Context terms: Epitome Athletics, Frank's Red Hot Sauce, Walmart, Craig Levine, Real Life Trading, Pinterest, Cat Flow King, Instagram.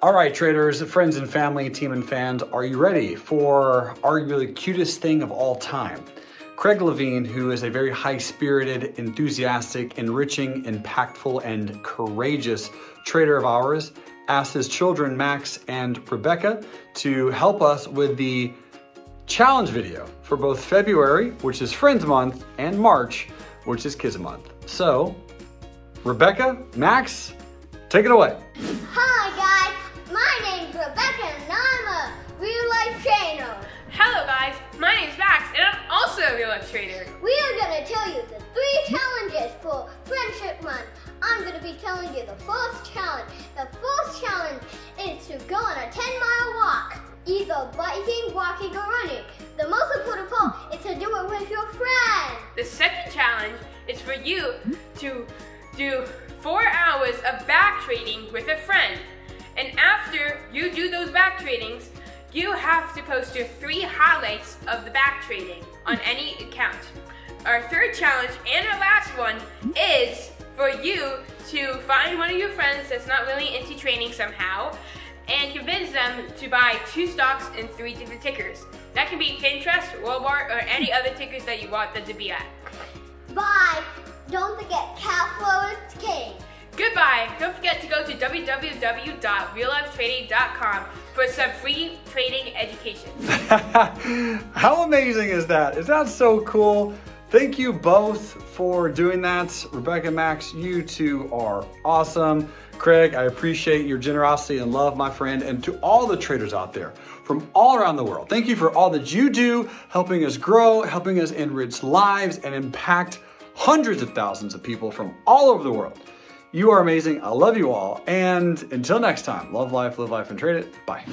All right, traders, friends and family, team and fans, are you ready for arguably the cutest thing of all time? Craig Levine, who is a very high-spirited, enthusiastic, enriching, impactful, and courageous trader of ours, asked his children, Max and Rebecca, to help us with the challenge video for both February, which is Friends Month, and March, which is Kids Month. So, Rebecca, Max, take it away. Hi, guys. My name's Rebecca and I'm a Real Life Trader. Hello guys, my name's Max and I'm also a Real Life Trader. We are going to tell you the 3 challenges for Friendship Month. I'm going to be telling you the first challenge. The first challenge is to go on a 10-mile walk, either biking, walking, or running. The most important part is to do it with your friends. The second challenge is for you to do 4 hours of back trading with a friend. And after you do those back tradings, you have to post your 3 highlights of the back trading on any account. Our third challenge and our last one is for you to find one of your friends that's not really into trading somehow and convince them to buy 2 stocks and 3 different tickers. That can be Pinterest, Walmart, or any other tickers that you want them to be at. Bye! Don't forget Cat Flow King. Goodbye. Don't forget to go to www.reallifetrading.com for some free trading education. How amazing is that? Is that so cool? Thank you both for doing that. Rebecca, Max, you two are awesome. Craig, I appreciate your generosity and love, my friend, and to all the traders out there from all around the world. Thank you for all that you do, helping us grow, helping us enrich lives and impact hundreds of thousands of people from all over the world. You are amazing. I love you all. And until next time, love life, live life, and trade it. Bye.